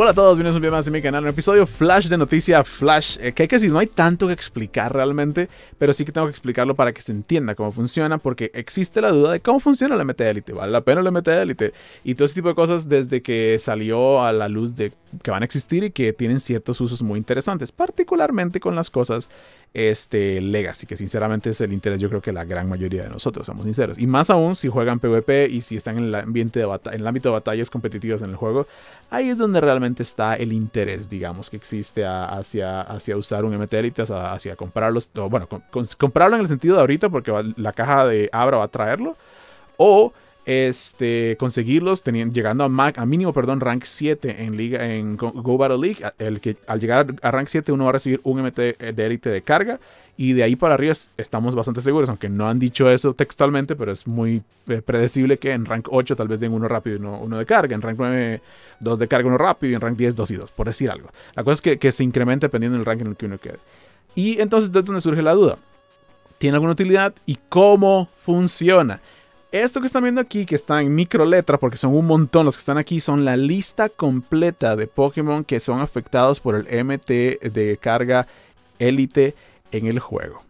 Hola a todos, bienvenidos un día más a mi canal, un episodio Flash de Noticia Flash, que hay casi no hay tanto que explicar realmente, pero sí que tengo que explicarlo para que se entienda cómo funciona, porque existe la duda de cómo funciona la MT Elite, ¿vale la pena la MT Elite? Y todo ese tipo de cosas desde que salió a la luz de que van a existir y que tienen ciertos usos muy interesantes, particularmente con las cosas Legacy, que sinceramente es el interés yo creo que la gran mayoría de nosotros, somos sinceros. Y más aún si juegan PvP y si están en el ambiente de en el ámbito de batallas competitivas en el juego, ahí es donde realmente está el interés, digamos, que existe hacia usar un MT Elite, hacia comprarlos, bueno, comprarlo en el sentido de ahorita porque la caja de Abra va a traerlo, o conseguirlos llegando a mínimo, perdón, rank 7 en Go Battle League, que al llegar a rank 7 uno va a recibir un MT de élite de carga, y de ahí para arriba estamos bastante seguros, aunque no han dicho eso textualmente, pero es muy predecible que en rank 8 tal vez den uno rápido y uno de carga, en rank 9 2 de carga, uno rápido, y en rank 10 2 y 2, por decir algo. La cosa es que se incrementa dependiendo del rank en el que uno quede. Y entonces de donde surge la duda, ¿tiene alguna utilidad? ¿Y cómo funciona? Esto que están viendo aquí, que está en micro letra, porque son un montón los que están aquí, son la lista completa de Pokémon que son afectados por el MT de carga élite en el juego.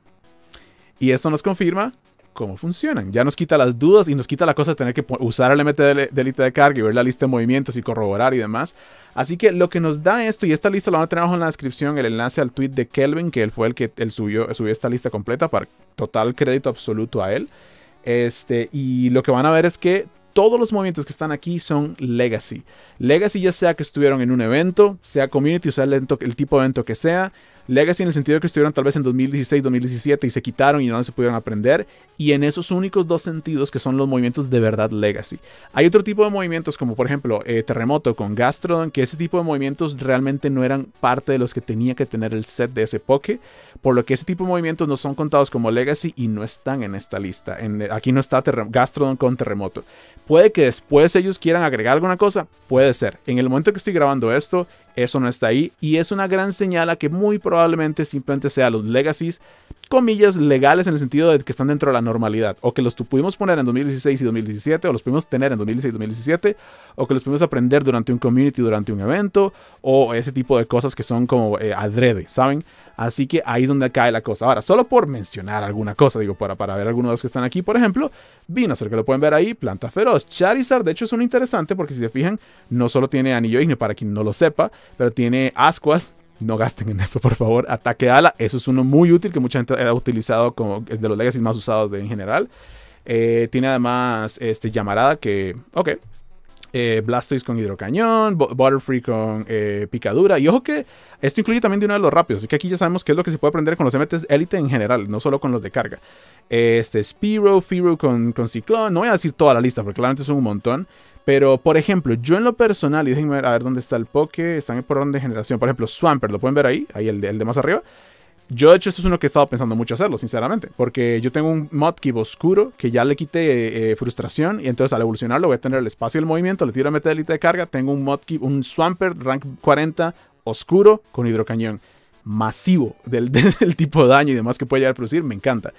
Y esto nos confirma cómo funcionan. Ya nos quita las dudas y nos quita la cosa de tener que usar el MT de élite de carga y ver la lista de movimientos y corroborar y demás. Así que lo que nos da esto, y esta lista la van a tener abajo en la descripción, el enlace al tweet de Kelvin, que él fue el que subió esta lista completa, para total crédito absoluto a él. Y lo que van a ver es que todos los movimientos que están aquí son Legacy. Legacy ya sea que estuvieron en un evento, sea Community, o sea el tipo de evento que sea. Legacy en el sentido de que estuvieron tal vez en 2016, 2017 y se quitaron y no se pudieron aprender. Y en esos únicos dos sentidos que son los movimientos de verdad Legacy. Hay otro tipo de movimientos como por ejemplo Terremoto con Gastrodon, que ese tipo de movimientos realmente no eran parte de los que tenía que tener el set de ese Poké. Por lo que ese tipo de movimientos no son contados como Legacy y no están en esta lista. Aquí no está Gastrodon con Terremoto. Puede que después ellos quieran agregar alguna cosa. Puede ser. En el momento que estoy grabando esto, eso no está ahí, y es una gran señal a que muy probablemente simplemente sean los legacies, comillas, legales en el sentido de que están dentro de la normalidad, o que los pudimos poner en 2016 y 2017, o los pudimos tener en 2016 y 2017, o que los pudimos aprender durante un community, durante un evento, o ese tipo de cosas que son como adrede, ¿saben? Así que ahí es donde cae la cosa. Ahora, solo por mencionar alguna cosa, digo, para ver algunos de los que están aquí, por ejemplo, Vinazor, que lo pueden ver ahí, Planta Feroz, Charizard, de hecho es un interesante porque si se fijan, no solo tiene Anillo Igneo, para quien no lo sepa, pero tiene ascuas, no gasten en eso por favor, ataque ala, eso es uno muy útil que mucha gente ha utilizado, como es de los legacy más usados en general. Tiene además llamarada que, ok, Blastoise con hidrocañón, Butterfree con picadura, y ojo que esto incluye también de uno de los rápidos, así que aquí ya sabemos qué es lo que se puede aprender con los MTs élite en general, no solo con los de carga. Spearow, Fearow con ciclón, no voy a decir toda la lista porque claramente son un montón. Pero, por ejemplo, yo en lo personal, y déjenme ver, a ver dónde está el Poké, están por orden de generación. Por ejemplo, Swampert, lo pueden ver ahí, el de más arriba. Yo, de hecho, esto es uno que he estado pensando mucho hacerlo, sinceramente. Porque yo tengo un Mudkip oscuro que ya le quité frustración, y entonces al evolucionarlo voy a tener el espacio del movimiento, le tiro a meter élite de carga, tengo un Mudkip, un Swampert rank 40 oscuro con hidrocañón. Masivo del tipo de daño y demás que puede llegar a producir, me encanta.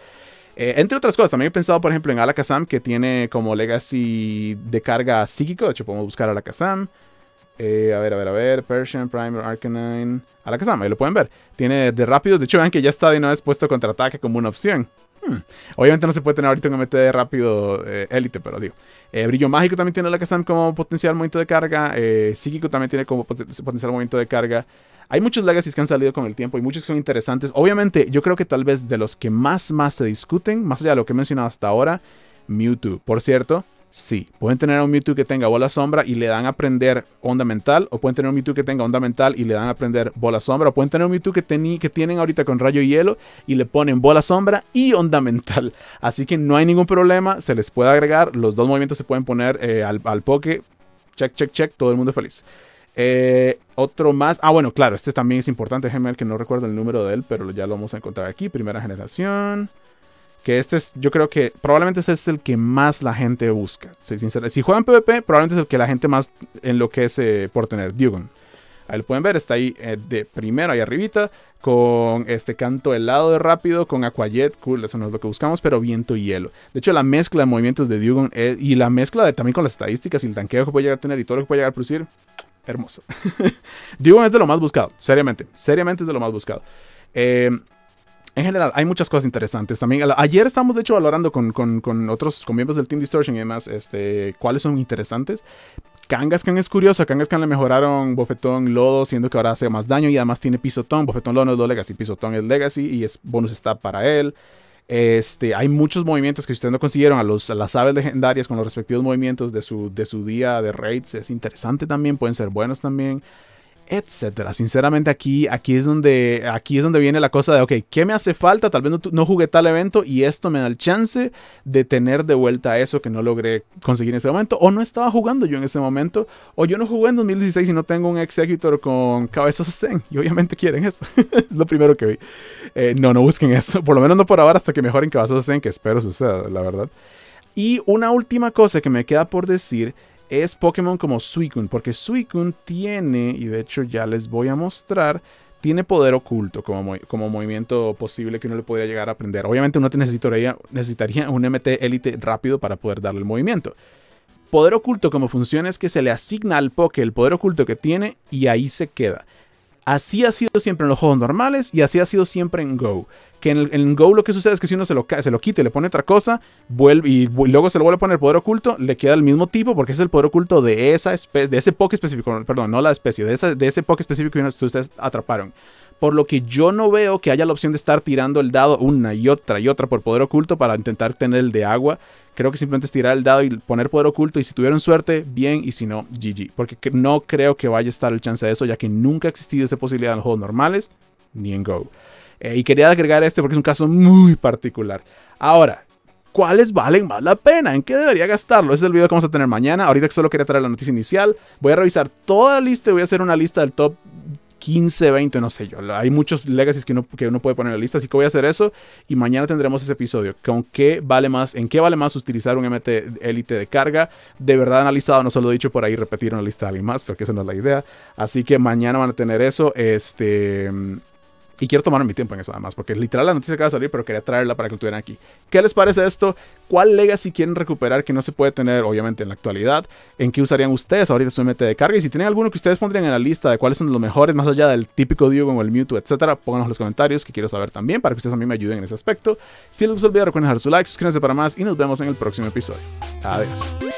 Entre otras cosas, también he pensado, por ejemplo, en Alakazam, que tiene como legacy de carga psíquico. De hecho, podemos buscar Alakazam. A ver. Persian, Primer, Arcanine. Alakazam, ahí lo pueden ver. Tiene de rápido. De hecho, vean que ya está de una vez puesto contraataque como una opción. Obviamente no se puede tener ahorita un MT de rápido élite, pero digo. Brillo mágico también tiene Alakazam como potencial movimiento de carga. Psíquico también tiene como potencial movimiento de carga. Hay muchos legacies que han salido con el tiempo y muchos que son interesantes. Obviamente, yo creo que tal vez de los que más se discuten, más allá de lo que he mencionado hasta ahora, Mewtwo. Por cierto, sí, pueden tener a un Mewtwo que tenga bola sombra y le dan a aprender onda mental, o pueden tener un Mewtwo que tenga onda mental y le dan a aprender bola sombra, o pueden tener un Mewtwo que tienen ahorita con rayo y hielo y le ponen bola sombra y onda mental. Así que no hay ningún problema, se les puede agregar, los dos movimientos se pueden poner al Poké. Check, check, check, todo el mundo feliz. Otro más, bueno, claro, este también es importante, déjenme ver que no recuerdo el número de él, pero ya lo vamos a encontrar aquí, primera generación, que este es, yo creo que probablemente este es el que más la gente busca, soy sincero, si juegan PvP, probablemente es el que la gente más enloquece por tener, Dugon. Ahí lo pueden ver, está ahí de primero, ahí arribita, con este canto helado de rápido, con Aquajet, cool, eso no es lo que buscamos, pero viento y hielo. De hecho, la mezcla de movimientos de Dugon y la mezcla también con las estadísticas y el tanqueo que puede llegar a tener y todo lo que puede llegar a producir, hermoso. Dugon es de lo más buscado, seriamente. Seriamente es de lo más buscado. En general, hay muchas cosas interesantes también. Ayer estamos, de hecho, valorando con miembros del Team Distortion y demás, cuáles son interesantes. Kangaskhan es curioso. A Kangaskhan le mejoraron Bofetón Lodo, siendo que ahora hace más daño y además tiene Pisotón. Bofetón Lodo no es lo Legacy, Pisotón es Legacy y es bonus stat para él. Hay muchos movimientos que si ustedes no consiguieron a las aves legendarias con los respectivos movimientos de su día de raids. Es interesante también, pueden ser buenos también, etcétera. Sinceramente aquí es donde viene la cosa de, ok, ¿qué me hace falta? Tal vez no jugué tal evento y esto me da el chance de tener de vuelta eso que no logré conseguir en ese momento, o no estaba jugando yo en ese momento, o yo no jugué en 2016 y no tengo un Executor con cabezas Zen, y obviamente quieren eso. Es lo primero que vi. No busquen eso, por lo menos no por ahora, hasta que mejoren cabezas Zen, que espero suceda, la verdad. Y una última cosa que me queda por decir es Pokémon como Suicune, porque Suicune tiene, y de hecho ya les voy a mostrar, tiene poder oculto como movimiento posible que uno le podría llegar a aprender. Obviamente uno necesitaría un MT Elite rápido para poder darle el movimiento. Poder oculto como funciona es que se le asigna al Poké el poder oculto que tiene y ahí se queda. Así ha sido siempre en los juegos normales y así ha sido siempre en Go. Que en Go lo que sucede es que si uno se lo quita y le pone otra cosa, vuelve y luego se lo vuelve a poner poder oculto, le queda el mismo tipo porque es el poder oculto de esa especie, de ese Poké específico, perdón, no la especie, de ese Poké específico que ustedes atraparon. Por lo que yo no veo que haya la opción de estar tirando el dado una y otra por poder oculto para intentar tener el de agua. Creo que simplemente es tirar el dado y poner poder oculto. Y si tuvieron suerte, bien. Y si no, GG. Porque no creo que vaya a estar el chance de eso, ya que nunca ha existido esa posibilidad en los juegos normales ni en Go. Y quería agregar porque es un caso muy particular. Ahora, ¿cuáles valen más la pena? ¿En qué debería gastarlo? Ese es el video que vamos a tener mañana. Ahorita que solo quería traer la noticia inicial. Voy a revisar toda la lista y voy a hacer una lista del top 15, 20, no sé yo. Hay muchos legacies que uno puede poner en la lista, así que voy a hacer eso. Y mañana tendremos ese episodio. ¿Con qué vale más? ¿En qué vale más utilizar un MT Elite de carga? De verdad analizado, no se lo he dicho por ahí, repetir una lista de alguien más, porque esa no es la idea. Así que mañana van a tener eso. Y quiero tomarme mi tiempo en eso además, porque literal la noticia acaba de salir, pero quería traerla para que lo tuvieran aquí. ¿Qué les parece esto? ¿Cuál legacy quieren recuperar que no se puede tener, obviamente, en la actualidad? ¿En qué usarían ustedes ahorita su MT de carga? Y si tienen alguno que ustedes pondrían en la lista de cuáles son los mejores, más allá del típico Dugon o el Mewtwo, etcétera, pónganos en los comentarios, que quiero saber también, para que ustedes a mí me ayuden en ese aspecto. Si les gustó el video, recuerden dejar su like, suscríbanse para más y nos vemos en el próximo episodio. Adiós.